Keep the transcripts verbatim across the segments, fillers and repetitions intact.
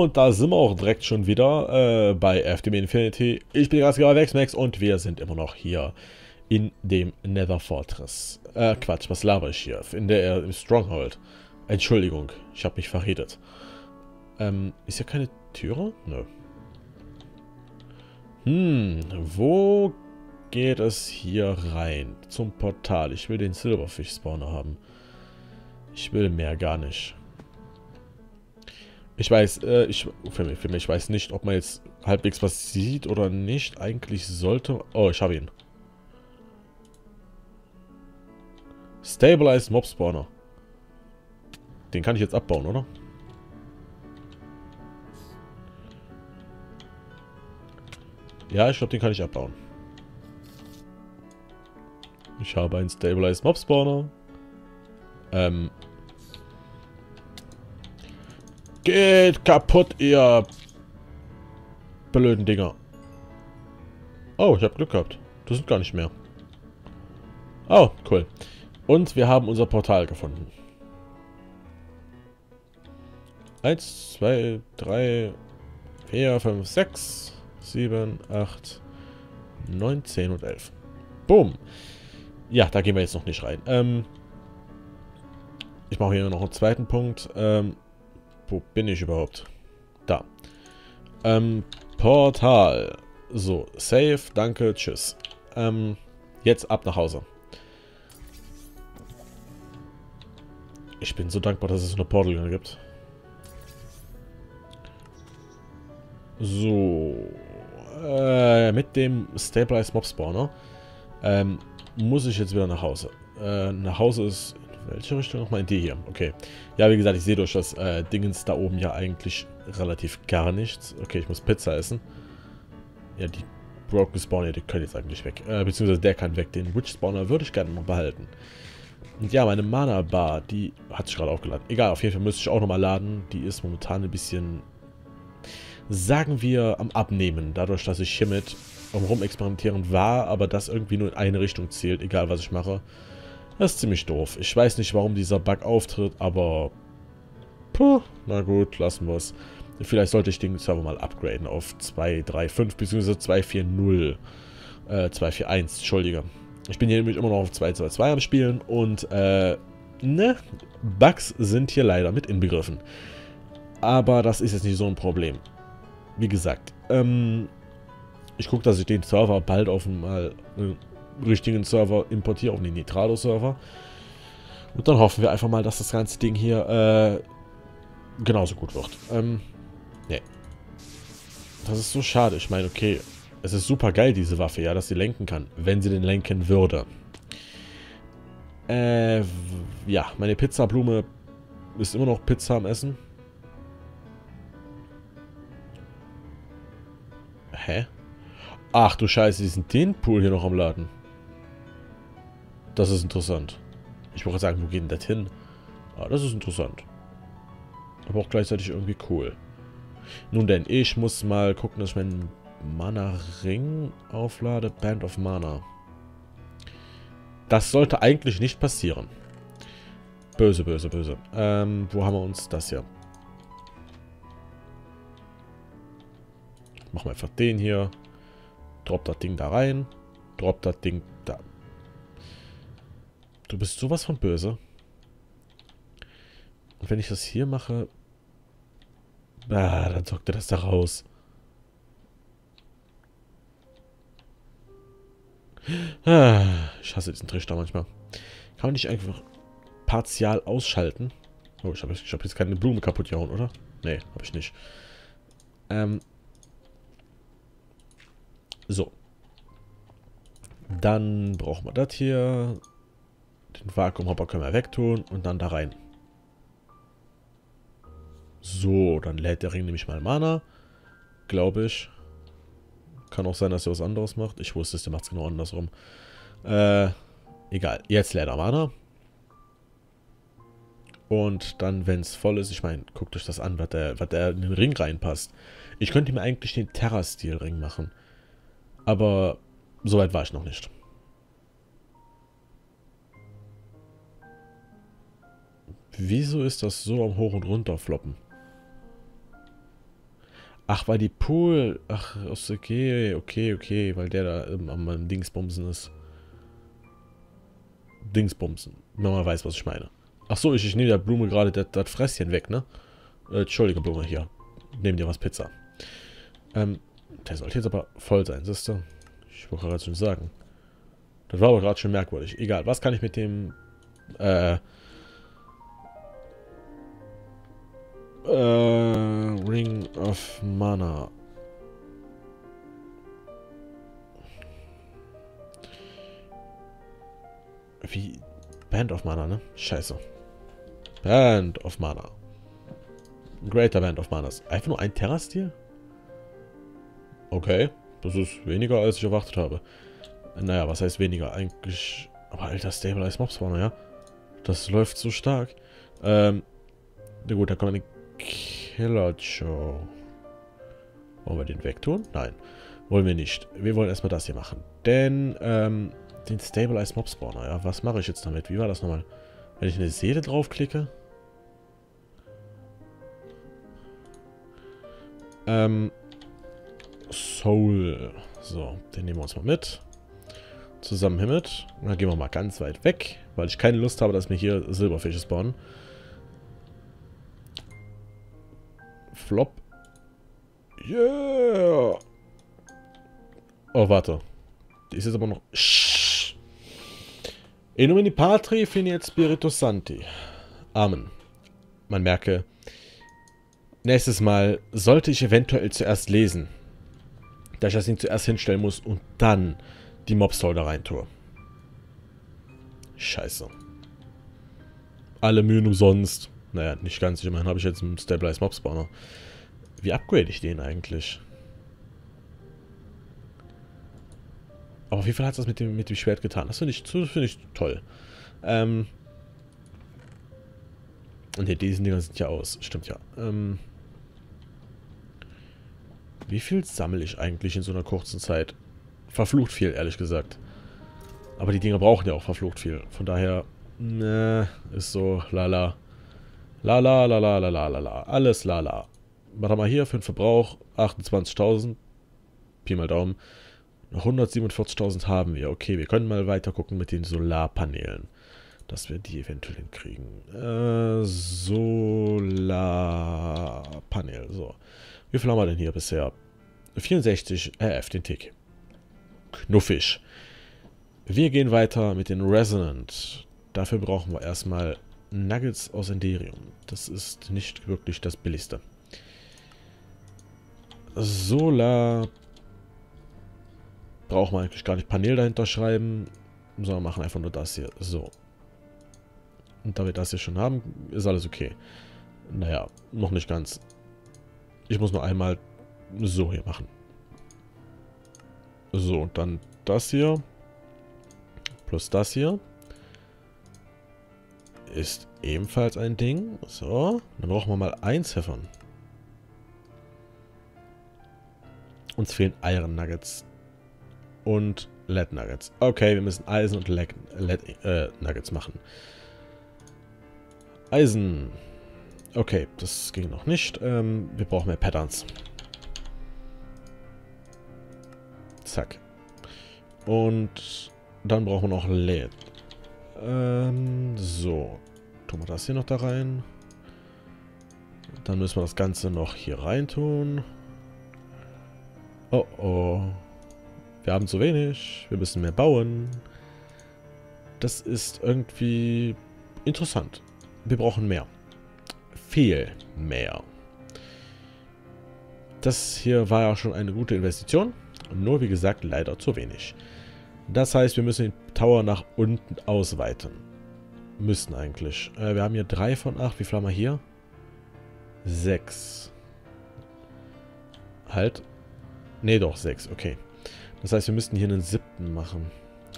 Und da sind wir auch direkt schon wieder äh, bei F T B Infinity. Ich bin gerade VexMex und wir sind immer noch hier in dem Nether Fortress. Äh, Quatsch, was laber ich hier? In der, äh, im Stronghold. Entschuldigung, ich habe mich verredet. Ähm, ist hier keine Türe? Nö. Hm, wo geht es hier rein? Zum Portal. Ich will den Silverfish Spawner haben. Ich will mehr gar nicht. Ich weiß, äh, ich, für mich, für mich, ich weiß nicht, ob man jetzt halbwegs was sieht oder nicht. Eigentlich sollte... Oh, ich habe ihn. Stabilized Mob Spawner. Den kann ich jetzt abbauen, oder? Ja, ich glaube, den kann ich abbauen. Ich habe einen Stabilized Mob Spawner. Ähm... Geht kaputt, ihr blöden Dinger. Oh, ich habe Glück gehabt. Das sind gar nicht mehr. Oh, cool. Und wir haben unser Portal gefunden. Eins, zwei, drei, vier, fünf, sechs, sieben, acht, neun, zehn und elf. Boom. Ja, da gehen wir jetzt noch nicht rein. Ähm, ich mache hier noch einen zweiten Punkt. Ähm, Wo bin ich überhaupt? Da. Ähm, Portal. So, safe, danke, tschüss. Ähm, jetzt ab nach Hause. Ich bin so dankbar, dass es eine Portal gibt. So. Äh, mit dem Stabilized Mob Spawner ähm, muss ich jetzt wieder nach Hause. Äh, nach Hause ist... Welche Richtung nochmal? In die hier. Okay. Ja, wie gesagt, ich sehe durch das äh, Dingens da oben ja eigentlich relativ gar nichts. Okay, ich muss Pizza essen. Ja, die Broken Spawner, die können jetzt eigentlich weg. Äh, beziehungsweise der kann weg. Den Witch-Spawner würde ich gerne noch behalten. Und ja, meine Mana-Bar, die hat sich gerade auch geladen. Egal, auf jeden Fall müsste ich auch nochmal laden. Die ist momentan ein bisschen, sagen wir, am Abnehmen. Dadurch, dass ich hier mit rumexperimentieren war, aber das irgendwie nur in eine Richtung zählt, egal was ich mache. Das ist ziemlich doof. Ich weiß nicht, warum dieser Bug auftritt, aber... Puh, na gut, lassen wir es. Vielleicht sollte ich den Server mal upgraden auf zwei drei fünf bzw. zwei vier null. Äh, zwei vier eins, Entschuldige. Ich bin hier nämlich immer noch auf zwei zwei zwei am Spielen und, äh, ne? Bugs sind hier leider mit inbegriffen. Aber das ist jetzt nicht so ein Problem. Wie gesagt, ähm... ich gucke, dass ich den Server bald auf mal... Äh, richtigen Server importiere, auf den Nitrado-Server. Und dann hoffen wir einfach mal, dass das ganze Ding hier äh, genauso gut wird. Ähm, nee. Das ist so schade. Ich meine, okay, es ist super geil, diese Waffe, ja, dass sie lenken kann, wenn sie denn lenken würde. Äh, ja, meine Pizzablume ist immer noch Pizza am Essen. Hä? Ach du Scheiße, die sind den Pool hier noch am Laden. Das ist interessant. Ich wollte sagen, wo geht denn das hin? Ah, das ist interessant. Aber auch gleichzeitig irgendwie cool. Nun denn, ich muss mal gucken, dass ich meinen Mana-Ring auflade. Band of Mana. Das sollte eigentlich nicht passieren. Böse, böse, böse. Ähm, wo haben wir uns das hier? Machen wir einfach den hier. Drop das Ding da rein. Drop das Ding da. Du bist sowas von böse. Und wenn ich das hier mache... Ah, dann zockt er das da raus. Ah, ich hasse diesen Trichter manchmal. Kann man nicht einfach partial ausschalten? Oh, ich habe jetzt, hab jetzt keine Blume kaputt gehauen, oder? Nee, habe ich nicht. Ähm... So. Dann brauchen wir das hier. Den Vakuumhopper können wir wegtun und dann da rein. So, dann lädt der Ring nämlich mal Mana. Glaube ich. Kann auch sein, dass er was anderes macht. Ich wusste es, der macht es genau andersrum. Äh, egal. Jetzt lädt er Mana. Und dann, wenn es voll ist, ich meine, guckt euch das an, was der, was der in den Ring reinpasst. Ich könnte mir eigentlich den Terra-Stil Ring machen. Aber so weit war ich noch nicht. Wieso ist das so am Hoch- und Runterfloppen? Ach, weil die Pool... Ach, okay, okay, okay, weil der da ähm, am Dingsbumsen ist. Dingsbumsen, wenn man weiß, was ich meine. Ach so, ich, ich nehme der Blume gerade das, das Fresschen weg, ne? Äh, Entschuldige, Blume, hier. Nehmen dir was Pizza. Ähm, der sollte jetzt aber voll sein, siehst du? Ich wollte gerade schon sagen. Das war aber gerade schon merkwürdig. Egal, was kann ich mit dem... Äh... Uh, Ring of Mana. Wie? Band of Mana, ne? Scheiße. Band of Mana. Greater Band of Manas. Einfach nur ein Terra-Stil? Okay. Das ist weniger, als ich erwartet habe. Naja, was heißt weniger? Eigentlich... Aber alter, Stabilized Mob Spawner, ja? Das läuft so stark. Ähm... Na gut, da kann man nicht... Killer Joe. Wollen wir den wegtun? Nein. Wollen wir nicht. Wir wollen erstmal das hier machen. Denn, ähm, den Stabilized Mob Spawner, ja. Was mache ich jetzt damit? Wie war das nochmal? Wenn ich eine Seele draufklicke? Ähm, Soul. So, den nehmen wir uns mal mit. Zusammen hiermit. Und dann gehen wir mal ganz weit weg, weil ich keine Lust habe, dass mir hier Silberfische spawnen. Flop. Yeah. Oh, warte. Die ist jetzt aber noch... Shh. In nomine Patri fini et Spiritus Sancti. Amen. Man merke, nächstes Mal sollte ich eventuell zuerst lesen. Da ich das nicht zuerst hinstellen muss und dann die Mobs-Toll da rein tue. Scheiße. Alle Mühen umsonst. Naja, nicht ganz. Immerhin habe ich jetzt einen Stabilized Mob Spawner. Wie upgrade ich den eigentlich? Aber auf jeden Fall hat es das mit dem, mit dem Schwert getan. Das finde ich, find ich toll. Ähm. Und hier, diese Dinger sind ja aus. Stimmt ja. Ähm. Wie viel sammle ich eigentlich in so einer kurzen Zeit? Verflucht viel, ehrlich gesagt. Aber die Dinger brauchen ja auch verflucht viel. Von daher, ne, ist so lala. La la la la la la la la. Alles la la. Warte mal hier für den Verbrauch. achtundzwanzigtausend. Pi mal Daumen. hundertsiebenundvierzigtausend haben wir. Okay, wir können mal weiter gucken mit den Solarpanelen. Dass wir die eventuell hinkriegen. Äh, Solarpanel. So. Wie viel haben wir denn hier bisher? vierundsechzig. R F, den Tick. Knuffig. Wir gehen weiter mit den Resonant. Dafür brauchen wir erstmal Nuggets aus Inderium. Das ist nicht wirklich das billigste. Solar. Braucht man eigentlich gar nicht Panel dahinter schreiben. Sondern machen einfach nur das hier. So. Und da wir das hier schon haben, ist alles okay. Naja, noch nicht ganz. Ich muss nur einmal so hier machen. So, und dann das hier. Plus das hier. Ist ebenfalls ein Ding. So, dann brauchen wir mal eins davon. Uns fehlen Iron Nuggets und Lead Nuggets. Okay, wir müssen Eisen und Lead, Lead äh, Nuggets machen. Eisen. Okay, das ging noch nicht. Ähm, wir brauchen mehr Patterns. Zack. Und dann brauchen wir noch Lead. Ähm, so. Tun wir das hier noch da rein. Dann müssen wir das Ganze noch hier rein tun. Oh oh. Wir haben zu wenig. Wir müssen mehr bauen. Das ist irgendwie interessant. Wir brauchen mehr. Viel mehr. Das hier war ja schon eine gute Investition. Nur wie gesagt, leider zu wenig. Das heißt, wir müssen den Tower nach unten ausweiten. Müssen eigentlich. Äh, wir haben hier drei von acht. Wie viel haben wir hier? sechs. Halt. Ne, doch, sechs. Okay. Das heißt, wir müssten hier einen siebten machen.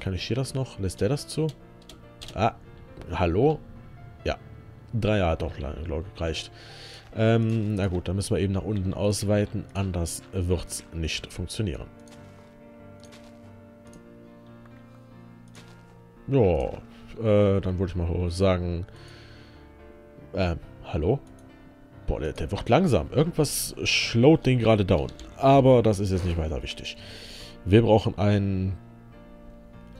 Kann ich hier das noch? Lässt der das zu? Ah. Hallo? Ja. drei hat doch lange gereicht. Ähm, na gut, dann müssen wir eben nach unten ausweiten. Anders wird es nicht funktionieren. Ja, äh, dann würde ich mal sagen, äh, hallo? Boah, der, der wird langsam. Irgendwas slowt den gerade down. Aber das ist jetzt nicht weiter wichtig. Wir brauchen ein...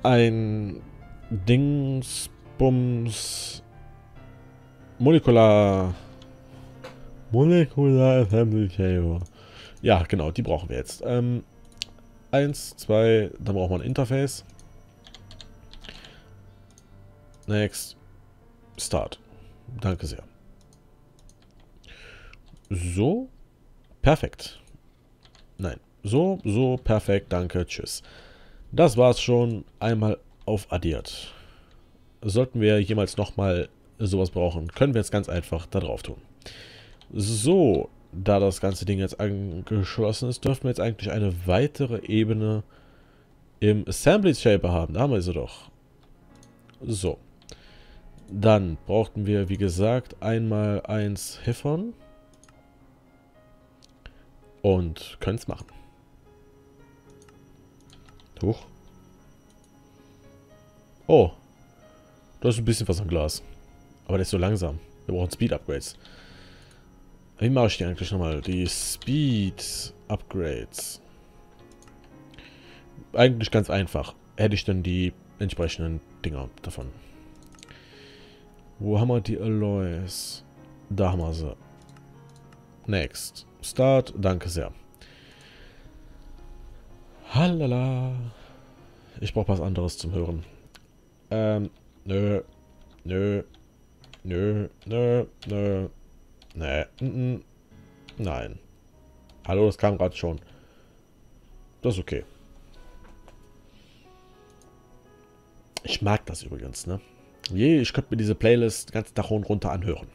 Ein... Dingsbums... Molekular... Molekular Assembly Saver. Ja, genau, die brauchen wir jetzt. Ähm, eins, zwei, dann brauchen wir ein Interface. Next. Start. Danke sehr. So. Perfekt. Nein. So, so, perfekt. Danke. Tschüss. Das war's schon. Einmal aufaddiert. Sollten wir jemals nochmal sowas brauchen, können wir jetzt ganz einfach da drauf tun. So, da das ganze Ding jetzt angeschlossen ist, dürften wir jetzt eigentlich eine weitere Ebene im Assembly Shaper haben. Da haben wir sie doch. So. Dann brauchten wir, wie gesagt, einmal eins Hiffern. Und können es machen. Huch. Oh. Da ist ein bisschen was am Glas. Aber der ist so langsam. Wir brauchen Speed Upgrades. Wie mache ich die eigentlich nochmal? Die Speed Upgrades. Eigentlich ganz einfach. Hätte ich dann die entsprechenden Dinger davon. Wo haben wir die Alloys? Da haben wir sie. Next. Start. Danke sehr. Halala. Ich brauche was anderes zum Hören. Ähm, nö. Nö. Nö. Nö. Nö. Nee. N-n-n. Nein. Hallo, das kam gerade schon. Das ist okay. Ich mag das übrigens, ne? Je, ich könnte mir diese Playlist den ganzen Tag hoch und runter anhören.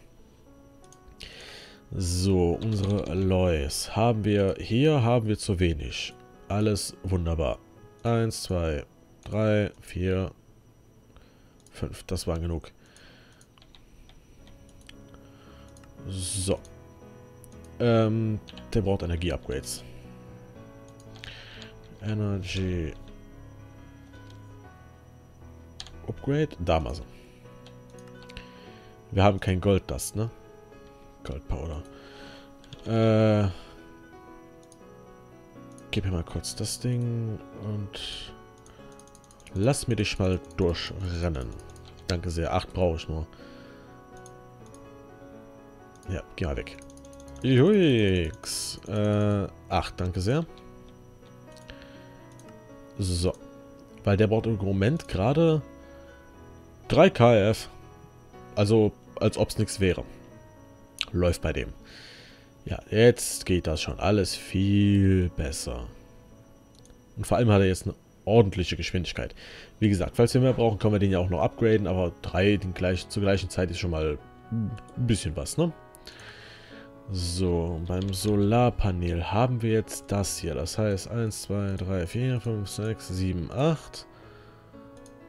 So, unsere Alloys haben wir. Hier haben wir zu wenig. Alles wunderbar. Eins, zwei, drei, vier, fünf. Das waren genug. So. Ähm, der braucht Energie-Upgrades. Energy. Upgrade. Da mal so. Wir haben kein Gold Dust, ne? Gold Powder. Äh. Gib mir mal kurz das Ding und lass mir dich mal durchrennen. Danke sehr. Acht brauche ich nur. Ja, geh mal weg. Juix. Äh, acht, danke sehr. So. Weil der braucht im Moment gerade drei K F. Also, als ob es nichts wäre. Läuft bei dem. Ja, jetzt geht das schon alles viel besser. Und vor allem hat er jetzt eine ordentliche Geschwindigkeit. Wie gesagt, falls wir mehr brauchen, können wir den ja auch noch upgraden. Aber drei den gleich, zur gleichen Zeit ist schon mal ein bisschen was, ne? So, beim Solarpanel haben wir jetzt das hier. Das heißt eins, zwei, drei, vier, fünf, sechs, sieben, acht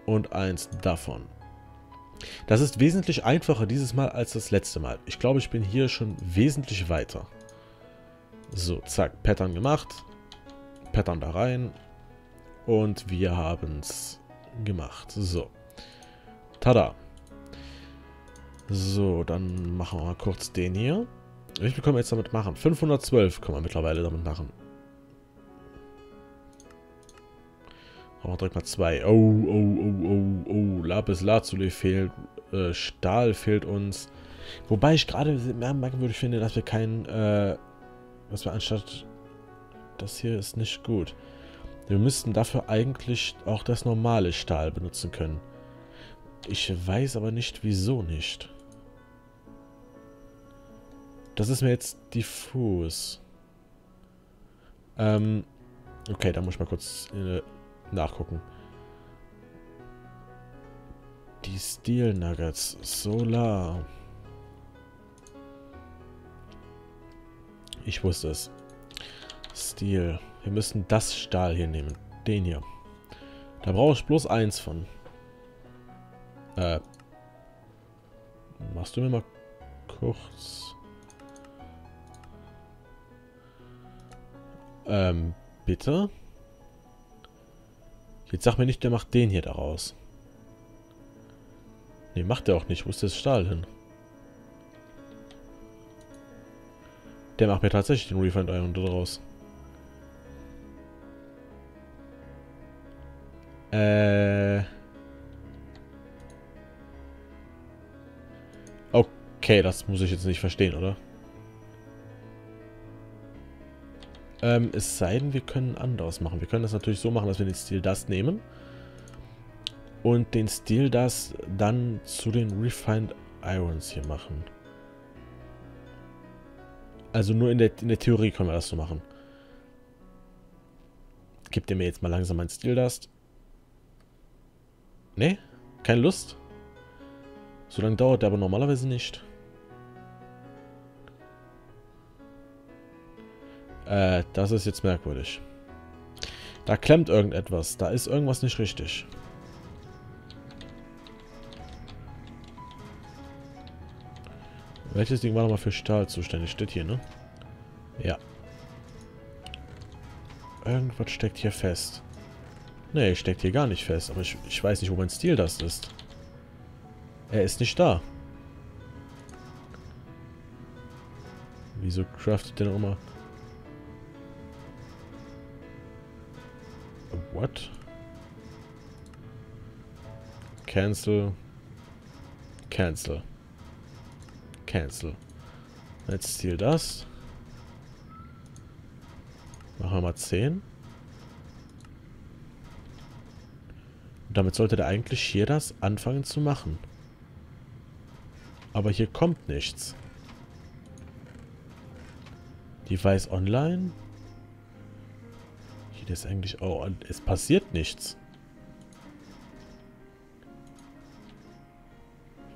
und eins davon. Das ist wesentlich einfacher dieses Mal als das letzte Mal. Ich glaube, ich bin hier schon wesentlich weiter. So, zack, Pattern gemacht. Pattern da rein. Und wir haben es gemacht. So. Tada. So, dann machen wir mal kurz den hier. Wie viel können wir jetzt damit machen? fünfhundertzwölf können wir mittlerweile damit machen. Machen wir direkt mal zwei. Oh, oh, oh, oh, oh. Lapis Lazuli fehlt. Äh, Stahl fehlt uns. Wobei ich gerade merkwürdig finde, dass wir keinen. Äh, was wir anstatt. Das hier ist nicht gut. Wir müssten dafür eigentlich auch das normale Stahl benutzen können. Ich weiß aber nicht, wieso nicht. Das ist mir jetzt diffus. Ähm. Okay, da muss ich mal kurz äh, nachgucken. Die Steel Nuggets. Solar. Ich wusste es. Steel. Wir müssen das Stahl hier nehmen. Den hier. Da brauche ich bloß eins von. Äh. Machst du mir mal kurz... Ähm, bitte? Jetzt sag mir nicht, der macht den hier daraus. Ne, macht er auch nicht. Wo ist das Stahl hin? Der macht mir tatsächlich den Refined-Eye-Hunter draus. Äh. Okay, das muss ich jetzt nicht verstehen, oder? Ähm, es sei denn, wir können anderes machen. Wir können das natürlich so machen, dass wir den Steel Dust nehmen. Und den Steel Dust dann zu den Refined Irons hier machen. Also nur in der, in der Theorie können wir das so machen. Gebt ihr mir jetzt mal langsam einen Steel Dust? Ne? Keine Lust? So lange dauert der aber normalerweise nicht. Äh, das ist jetzt merkwürdig. Da klemmt irgendetwas. Da ist irgendwas nicht richtig. Welches Ding war nochmal für Stahl zuständig? Steht hier, ne? Ja. Irgendwas steckt hier fest. Ne, steckt hier gar nicht fest. Aber ich, ich weiß nicht, wo mein Steel Dust ist. Er ist nicht da. Wieso craftet der noch immer? What? Cancel. Cancel. Cancel. Let's steal das. Machen wir mal zehn. Und damit sollte der eigentlich hier das anfangen zu machen. Aber hier kommt nichts. Device online. Hier ist eigentlich... Oh, es passiert nichts.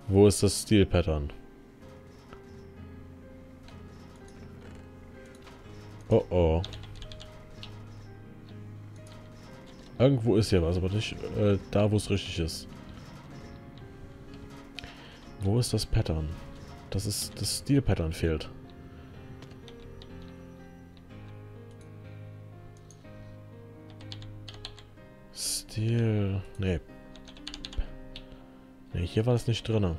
Wo ist das Steel Pattern? Oh oh. Irgendwo ist hier was, aber nicht äh, da, wo es richtig ist. Wo ist das Pattern? Das ist das Steel Pattern fehlt. Steel. Nee. Nee, hier war das nicht drin.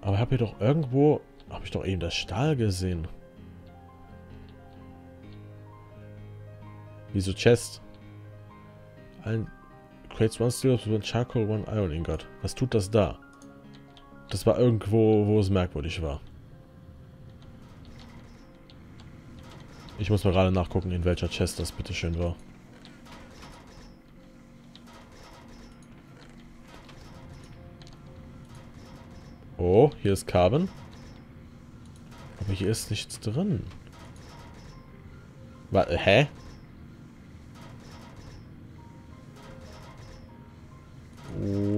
Aber habe hier doch irgendwo. Habe ich doch eben das Stahl gesehen. Wieso Chest? Ein. Creates one steel with charcoal, one iron ingot. Was tut das da? Das war irgendwo, wo es merkwürdig war. Ich muss mal gerade nachgucken, in welcher Chest das bitteschön war. Oh, hier ist Carbon. Aber hier ist nichts drin. Was? Hä?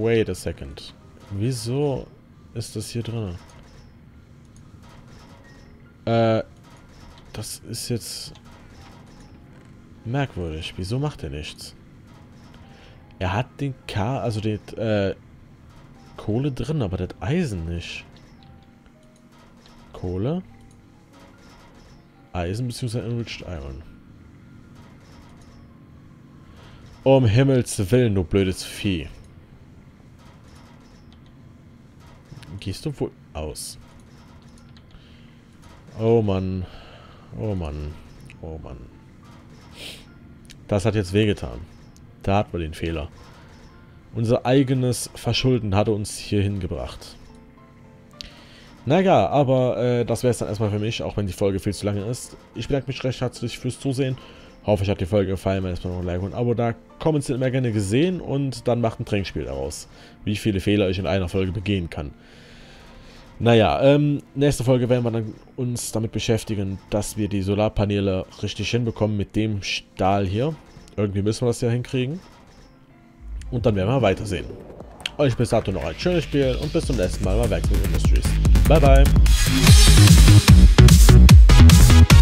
Wait a second. Wieso... ist das hier drin? Äh, das ist jetzt merkwürdig. Wieso macht er nichts? Er hat den K, also den äh, Kohle drin, aber das Eisen nicht. Kohle, Eisen bzw. Enriched Iron. Um Himmels Willen, du blödes Vieh. Gehst du wohl aus? Oh Mann. Oh Mann. Oh Mann. Das hat jetzt wehgetan. Da hatten wir den Fehler. Unser eigenes Verschulden hatte uns hier hingebracht. Naja, aber äh, das wäre es dann erstmal für mich, auch wenn die Folge viel zu lange ist. Ich bedanke mich recht herzlich fürs Zusehen. Hoffe, euch hat die Folge gefallen. Wenn es mir noch ein Like und ein Abo da. Comments sind immer gerne gesehen und dann macht ein Trinkspiel daraus. Wie viele Fehler ich in einer Folge begehen kann. Naja, ähm, nächste Folge werden wir dann uns damit beschäftigen, dass wir die Solarpaneele richtig hinbekommen mit dem Stahl hier. Irgendwie müssen wir das ja hinkriegen. Und dann werden wir weitersehen. Euch bis dato noch ein schönes Spiel und bis zum nächsten Mal bei VexMex Industries. Bye, bye.